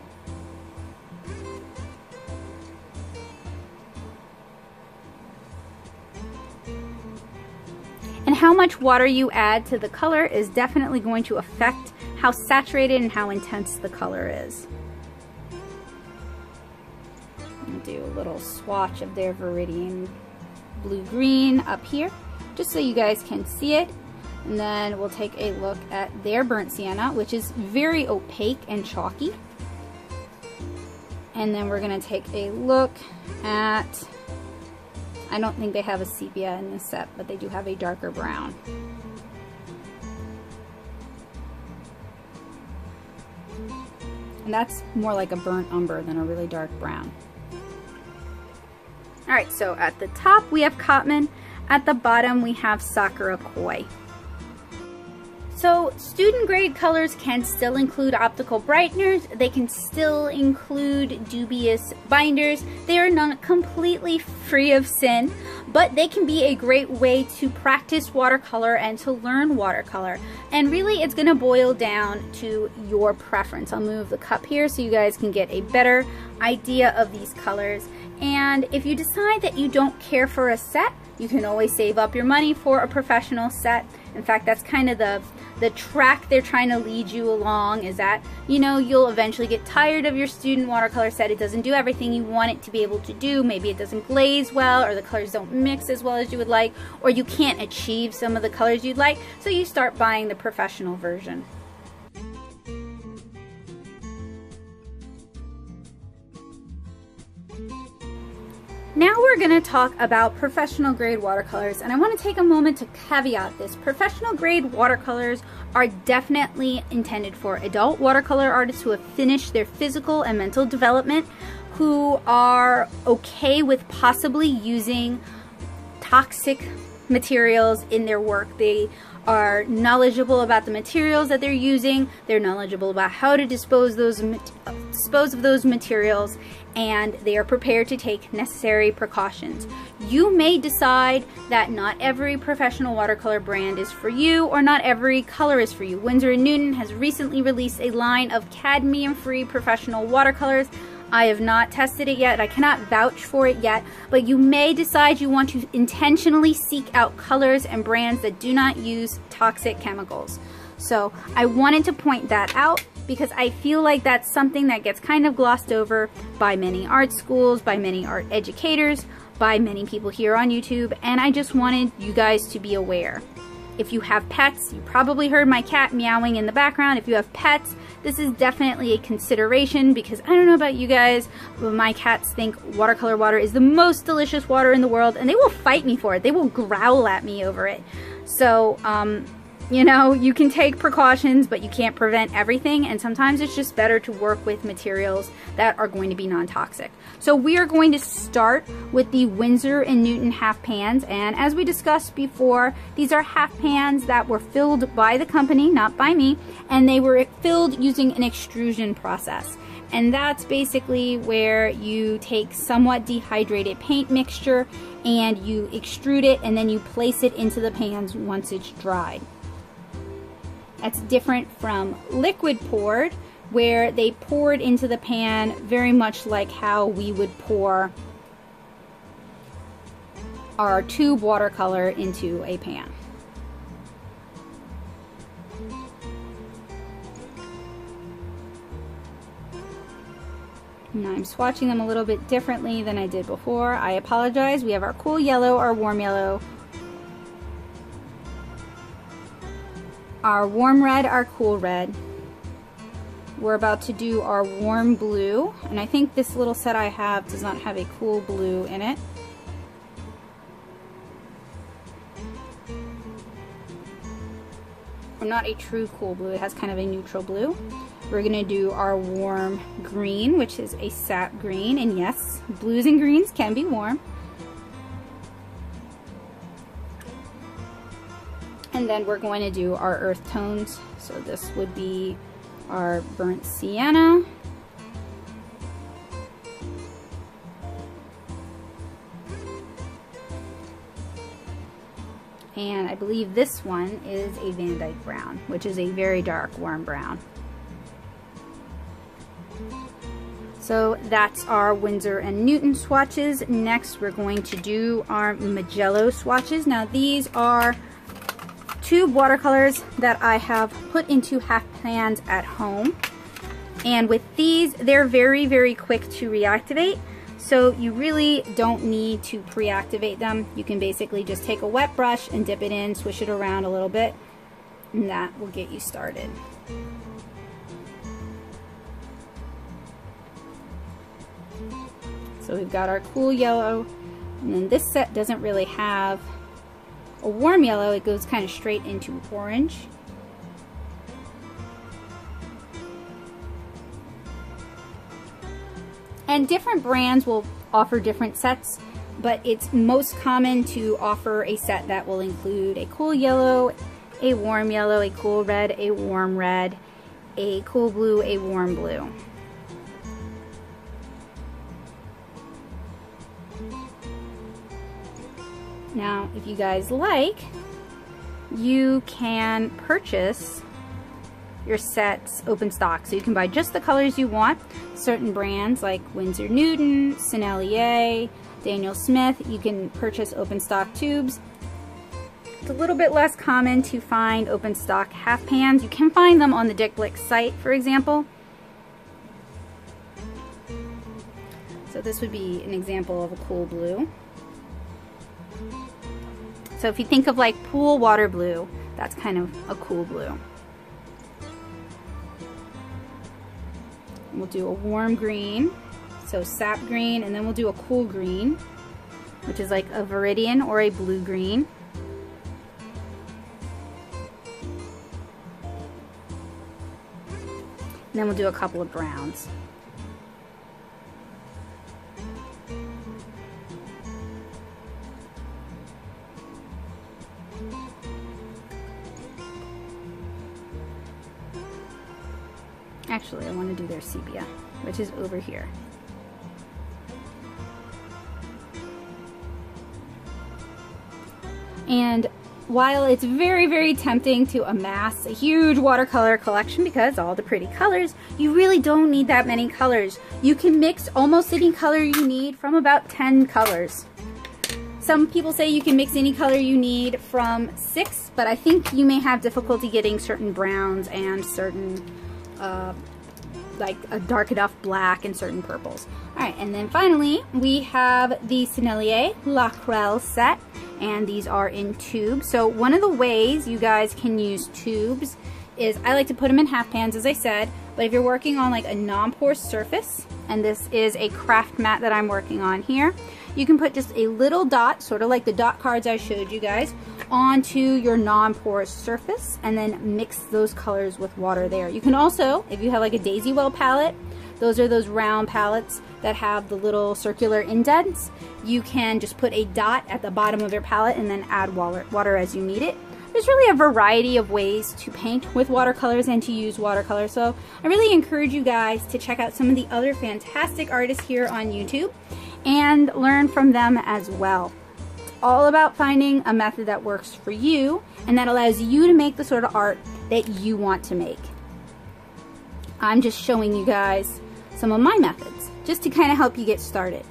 And how much water you add to the color is definitely going to affect how saturated and how intense the color is. and do a little swatch of their Viridian blue-green up here, just so you guys can see it. And then we'll take a look at their burnt sienna, which is very opaque and chalky. And then we're gonna take a look at, I don't think they have a sepia in this set, but they do have a darker brown. And that's more like a burnt umber than a really dark brown. All right, so at the top we have Cotman. At the bottom we have Sakura Koi. So student grade colors can still include optical brighteners, they can still include dubious binders, they are not completely free of sin, but they can be a great way to practice watercolor and to learn watercolor. And really it's going to boil down to your preference. I'll move the cup here so you guys can get a better idea of these colors. And if you decide that you don't care for a set, you can always save up your money for a professional set. In fact, that's kind of the the track they're trying to lead you along, is that, you know, you'll eventually get tired of your student watercolor set. It doesn't do everything you want it to be able to do. Maybe it doesn't glaze well, or the colors don't mix as well as you would like, or you can't achieve some of the colors you'd like, so you start buying the professional version. Now we're going to talk about professional grade watercolors, and I want to take a moment to caveat this. Professional grade watercolors are definitely intended for adult watercolor artists who have finished their physical and mental development, who are okay with possibly using toxic materials in their work. They are knowledgeable about the materials that they're using, they're knowledgeable about how to dispose those dispose of those materials, and they are prepared to take necessary precautions. You may decide that not every professional watercolor brand is for you, or not every color is for you. Winsor and Newton has recently released a line of cadmium-free professional watercolors. I have not tested it yet, I cannot vouch for it yet, but you may decide you want to intentionally seek out colors and brands that do not use toxic chemicals. So I wanted to point that out because I feel like that's something that gets kind of glossed over by many art schools, by many art educators, by many people here on YouTube, and I just wanted you guys to be aware. If you have pets, you probably heard my cat meowing in the background. If you have pets, this is definitely a consideration, because I don't know about you guys, but my cats think watercolor water is the most delicious water in the world, and they will fight me for it. They will growl at me over it. So, um, you know, you can take precautions, but you can't prevent everything, and sometimes it's just better to work with materials that are going to be non-toxic. So we are going to start with the Winsor and Newton half pans, and as we discussed before, these are half pans that were filled by the company, not by me, and they were filled using an extrusion process. And that's basically where you take somewhat dehydrated paint mixture and you extrude it, and then you place it into the pans once it's dried. That's different from liquid poured, where they poured into the pan very much like how we would pour our tube watercolor into a pan. Now I'm swatching them a little bit differently than I did before. I apologize. We have our cool yellow, our warm yellow, our warm red, our cool red. We're about to do our warm blue, and I think this little set I have does not have a cool blue in it. Or not a true cool blue, it has kind of a neutral blue. We're gonna do our warm green, which is a sap green, and yes, blues and greens can be warm. And then we're going to do our earth tones. So this would be our burnt sienna. And I believe this one is a Van Dyke brown, which is a very dark warm brown. So that's our Winsor and Newton swatches. Next we're going to do our Mijello swatches. Now these are tube watercolors that I have put into half pans at home, and with these they're very very quick to reactivate, So you really don't need to pre-activate them. You can basically just take a wet brush and dip it in, swish it around a little bit, and that will get you started. So we've got our cool yellow, and then this set doesn't really have a warm yellow, it goes kind of straight into orange. And different brands will offer different sets, but it's most common to offer a set that will include a cool yellow, a warm yellow, a cool red, a warm red, a cool blue, a warm blue. Now, if you guys like, you can purchase your sets open stock, so you can buy just the colors you want. Certain brands like Winsor and Newton, Sennelier, Daniel Smith, you can purchase open stock tubes. It's a little bit less common to find open stock half pans. You can find them on the Dick Blick site, for example. So this would be an example of a cool blue. So if you think of like pool water blue, that's kind of a cool blue. We'll do a warm green, so sap green, and then we'll do a cool green, which is like a viridian or a blue green. And then we'll do a couple of browns. Actually, I want to do their sepia, which is over here. And while it's very, very tempting to amass a huge watercolor collection because all the pretty colors, you really don't need that many colors. You can mix almost any color you need from about ten colors. Some people say you can mix any color you need from six, but I think you may have difficulty getting certain browns and certain Uh, like a dark enough black and certain purples. Alright, and then finally we have the Sennelier L'Aquarelle set, and these are in tubes. So one of the ways you guys can use tubes is I like to put them in half pans, as I said, but if you're working on like a non-porous surface, and this is a craft mat that I'm working on here, you can put just a little dot, sort of like the dot cards I showed you guys, onto your non-porous surface and then mix those colors with water there. You can also, if you have like a Daisy Well palette, those are those round palettes that have the little circular indents, you can just put a dot at the bottom of your palette and then add water, water as you need it. There's really a variety of ways to paint with watercolors and to use watercolor, so I really encourage you guys to check out some of the other fantastic artists here on YouTube and learn from them as well. All about finding a method that works for you and that allows you to make the sort of art that you want to make. I'm just showing you guys some of my methods just to kind of help you get started.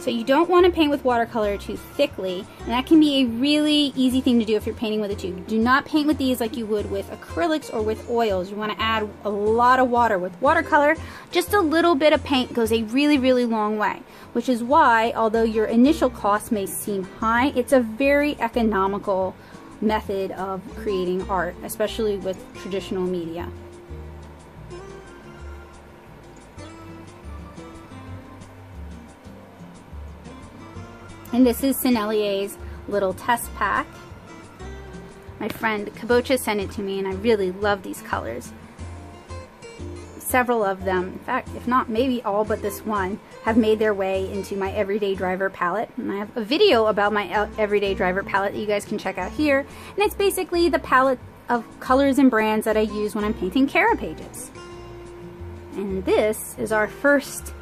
So you don't want to paint with watercolor too thickly, and that can be a really easy thing to do if you're painting with a tube. Do not paint with these like you would with acrylics or with oils. You want to add a lot of water. With watercolor, just a little bit of paint goes a really, really long way, which is why, although your initial cost may seem high, it's a very economical method of creating art, especially with traditional media. And this is Sennelier's little test pack. My friend Kabocha sent it to me, and I really love these colors. Several of them, in fact, if not maybe all but this one, have made their way into my Everyday Driver palette. And I have a video about my Everyday Driver palette that you guys can check out here. And it's basically the palette of colors and brands that I use when I'm painting Kara pages. And this is our first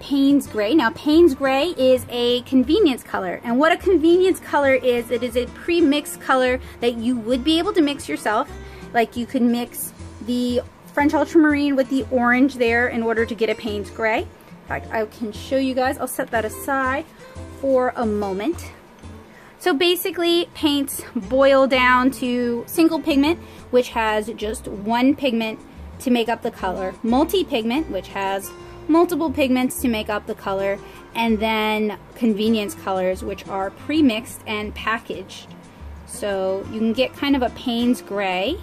Payne's gray. Now, Payne's gray is a convenience color, and what a convenience color is, it is a pre-mixed color that you would be able to mix yourself. Like you could mix the French ultramarine with the orange there in order to get a Payne's gray. In fact, I can show you guys. I'll set that aside for a moment. So basically, paints boil down to single pigment, which has just one pigment to make up the color, multi-pigment, which has multiple pigments to make up the color, and then convenience colors, which are pre-mixed and packaged. So you can get kind of a Payne's gray,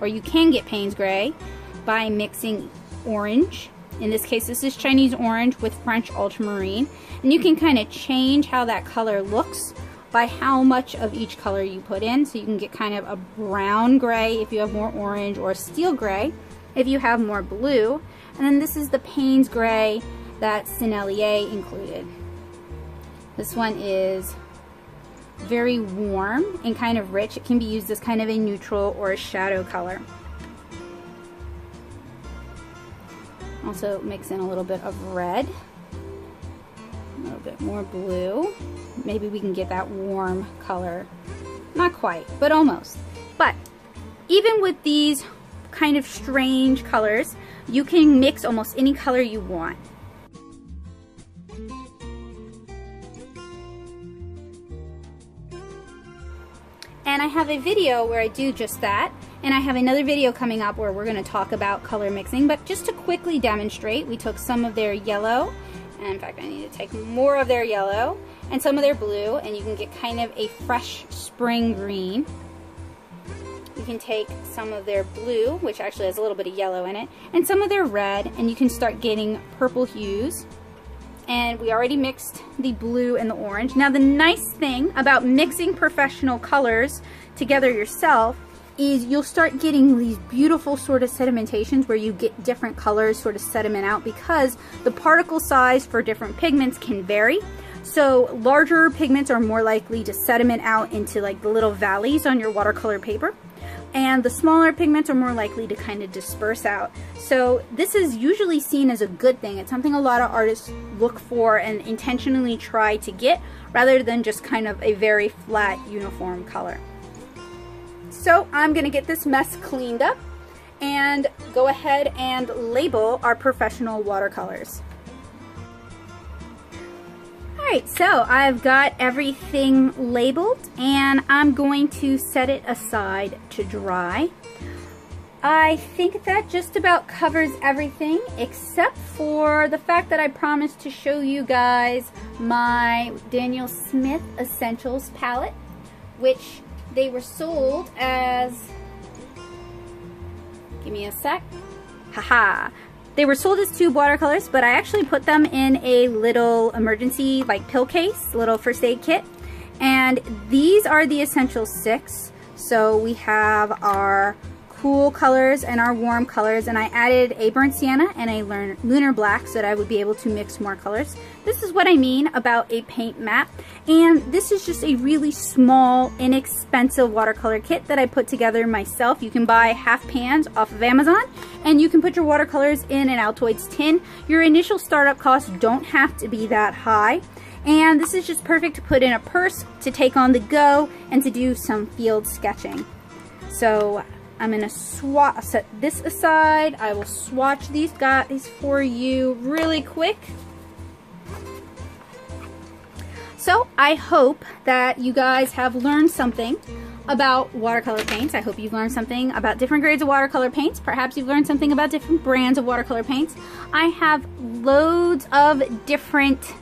or you can get Payne's gray by mixing orange. In this case, this is Chinese orange with French ultramarine. And you can kind of change how that color looks by how much of each color you put in. So you can get kind of a brown gray if you have more orange, or steel gray if you have more blue. And then this is the Payne's gray that Sennelier included. This one is very warm and kind of rich. It can be used as kind of a neutral or a shadow color. Also mix in a little bit of red, a little bit more blue. Maybe we can get that warm color. Not quite, but almost. But even with these kind of strange colors, you can mix almost any color you want. And I have a video where I do just that, and I have another video coming up where we're going to talk about color mixing. But just to quickly demonstrate, we took some of their yellow, and in fact I need to take more of their yellow, and some of their blue, and you can get kind of a fresh spring green. You can take some of their blue, which actually has a little bit of yellow in it, and some of their red, and you can start getting purple hues. And we already mixed the blue and the orange. Now the nice thing about mixing professional colors together yourself is you'll start getting these beautiful sort of sedimentations where you get different colors sort of sediment out, because the particle size for different pigments can vary. So larger pigments are more likely to sediment out into like the little valleys on your watercolor paper. And the smaller pigments are more likely to kind of disperse out. So this is usually seen as a good thing. It's something a lot of artists look for and intentionally try to get, rather than just kind of a very flat uniform color. So I'm gonna get this mess cleaned up and go ahead and label our professional watercolors. Alright, so I've got everything labeled, and I'm going to set it aside to dry. I think that just about covers everything, except for the fact that I promised to show you guys my Daniel Smith Essentials palette, which they were sold as, give me a sec, haha. They were sold as tube watercolors, but I actually put them in a little emergency, like, pill case, little first aid kit. And these are the essential six. So we have our cool colors and our warm colors, and I added a burnt sienna and a lunar black so that I would be able to mix more colors. This is what I mean about a paint map. And this is just a really small, inexpensive watercolor kit that I put together myself. You can buy half pans off of Amazon, and you can put your watercolors in an Altoids tin. Your initial startup costs don't have to be that high. And this is just perfect to put in a purse, to take on the go, and to do some field sketching. So I'm gonna swatch, set this aside. I will swatch these guys for you really quick. So I hope that you guys have learned something about watercolor paints. I hope you've learned something about different grades of watercolor paints. Perhaps you've learned something about different brands of watercolor paints. I have loads of different,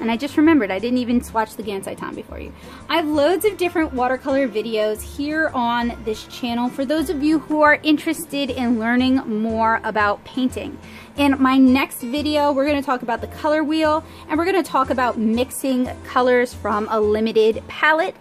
and I just remembered, I didn't even swatch the Gansai Tambi for you. I have loads of different watercolor videos here on this channel for those of you who are interested in learning more about painting. In my next video, we're going to talk about the color wheel, and we're going to talk about mixing colors from a limited palette.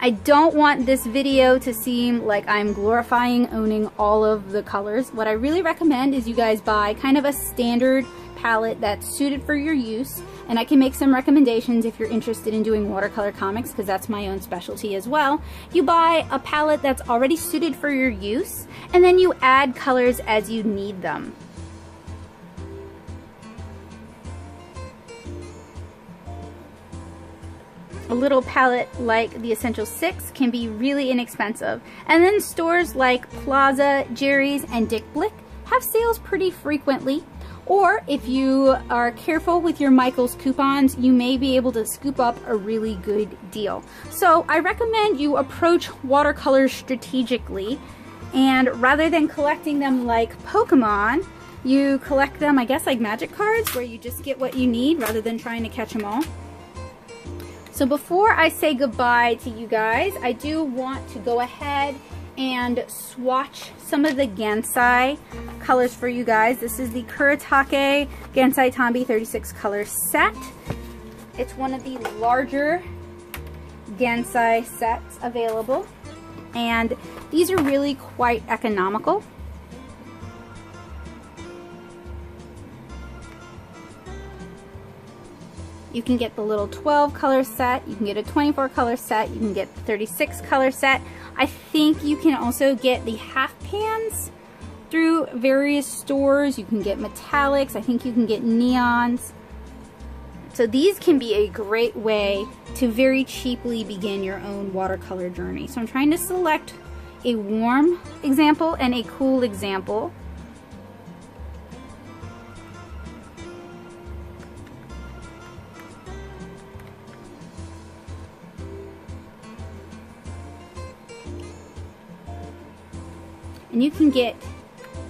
I don't want this video to seem like I'm glorifying owning all of the colors. What I really recommend is you guys buy kind of a standard palette that's suited for your use, and I can make some recommendations if you're interested in doing watercolor comics, because that's my own specialty as well. You buy a palette that's already suited for your use, and then you add colors as you need them. A little palette like the Essential Six can be really inexpensive, and then stores like Plaza, Jerry's, and Dick Blick have sales pretty frequently. Or if you are careful with your Michaels coupons, you may be able to scoop up a really good deal. So I recommend you approach watercolors strategically, and rather than collecting them like Pokemon, you collect them, I guess, like magic cards, where you just get what you need rather than trying to catch them all. So before I say goodbye to you guys, I do want to go ahead and swatch some of the Gansai colors for you guys. This is the Kuretake Gansai Tambi thirty-six color set. It's one of the larger Gansai sets available, and these are really quite economical. You can get the little twelve color set, you can get a twenty-four color set, you can get the thirty-six color set. I think you can also get the half pans through various stores. You can get metallics, I think you can get neons. So these can be a great way to very cheaply begin your own watercolor journey. So I'm trying to select a warm example and a cool example. And you can get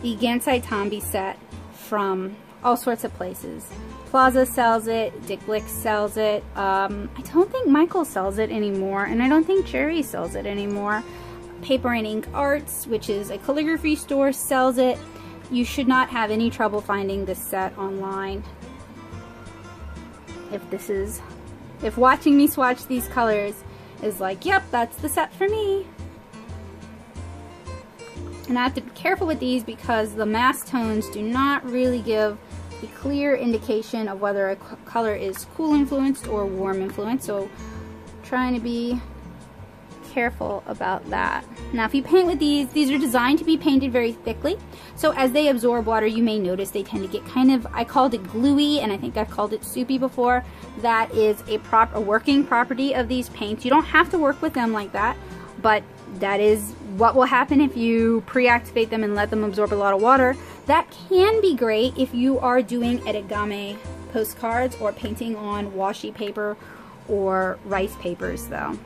the Gansai Tambi set from all sorts of places. Plaza sells it, Dick Blick sells it, um, I don't think Michael sells it anymore, and I don't think Jerry sells it anymore. Paper and Ink Arts, which is a calligraphy store, sells it. You should not have any trouble finding this set online. If this is, if watching me swatch these colors is like, yep, that's the set for me. And I have to be careful with these because the mass tones do not really give a clear indication of whether a color is cool influenced or warm influenced. So trying to be careful about that. Now if you paint with these, these are designed to be painted very thickly. So as they absorb water, you may notice they tend to get kind of, I called it gluey, and I think I've called it soupy before. That is a, prop, a working property of these paints. You don't have to work with them like that, but that is what will happen if you pre-activate them and let them absorb a lot of water. That can be great if you are doing origami postcards or painting on washi paper or rice papers though.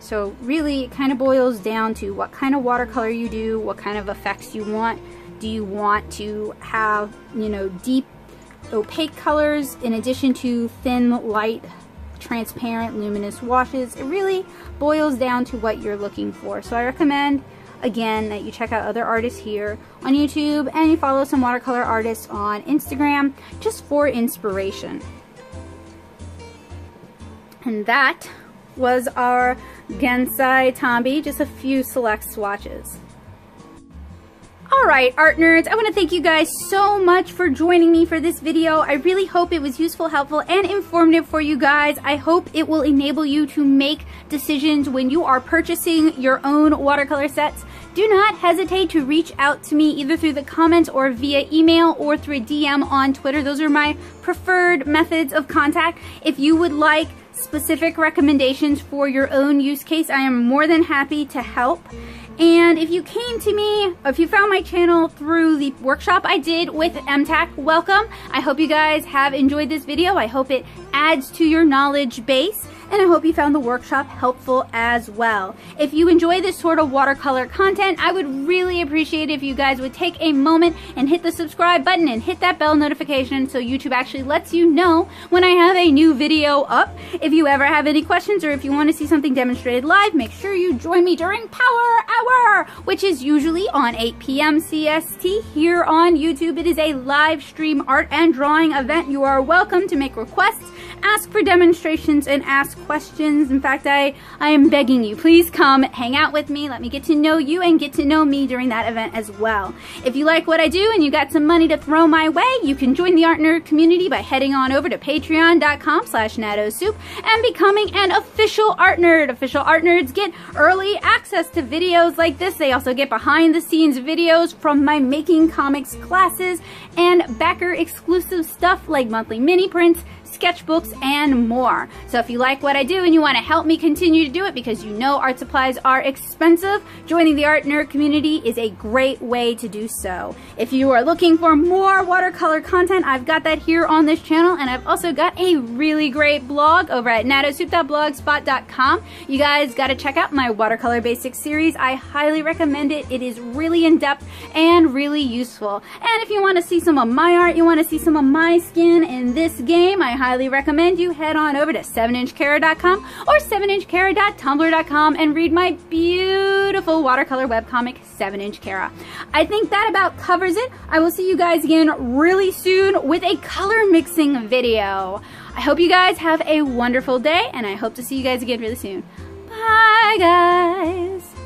So really it kind of boils down to what kind of watercolor you do, what kind of effects you want. Do you want to have, you know, deep opaque colors in addition to thin, light, transparent, luminous washes? It really boils down to what you're looking for. So I recommend, again, that you check out other artists here on YouTube, and you follow some watercolor artists on Instagram just for inspiration. And that was our Gansai Tambi, just a few select swatches. Alright, art nerds, I want to thank you guys so much for joining me for this video. I really hope it was useful, helpful, and informative for you guys. I hope it will enable you to make decisions when you are purchasing your own watercolor sets. Do not hesitate to reach out to me either through the comments or via email or through a D M on Twitter. Those are my preferred methods of contact. If you would like specific recommendations for your own use case, I am more than happy to help. And if you came to me, if you found my channel through the workshop I did with M TAC, welcome. I hope you guys have enjoyed this video. I hope it adds to your knowledge base, and I hope you found the workshop helpful as well. If you enjoy this sort of watercolor content, I would really appreciate it if you guys would take a moment and hit the subscribe button and hit that bell notification so YouTube actually lets you know when I have a new video up. If you ever have any questions or if you want to see something demonstrated live, make sure you join me during Power Hour, which is usually on eight P M C S T here on YouTube. It is a live stream art and drawing event. You are welcome to make requests, ask for demonstrations, and ask questions. In fact, I, I am begging you, please come hang out with me. Let me get to know you and get to know me during that event as well. If you like what I do and you got some money to throw my way, you can join the Art Nerd community by heading on over to patreon.com slash natosoup and becoming an official Art Nerd. Official Art Nerds get early access to videos like this. They also get behind the scenes videos from my Making Comics classes and backer exclusive stuff like monthly mini prints, sketchbooks, and more. So if you like what I do and you want to help me continue to do it because you know art supplies are expensive, joining the art nerd community is a great way to do so. If you are looking for more watercolor content, I've got that here on this channel, and I've also got a really great blog over at natosoup dot blogspot dot com. You guys gotta check out my watercolor basics series. I highly recommend it. It is really in-depth and really useful. And if you want to see some of my art, you want to see some of my skin in this game, I highly recommend you head on over to seven inch kara dot com or seven inch kara dot tumblr dot com and read my beautiful watercolor webcomic, Seven Inch Kara. I think that about covers it. I will see you guys again really soon with a color mixing video. I hope you guys have a wonderful day, and I hope to see you guys again really soon. Bye, guys!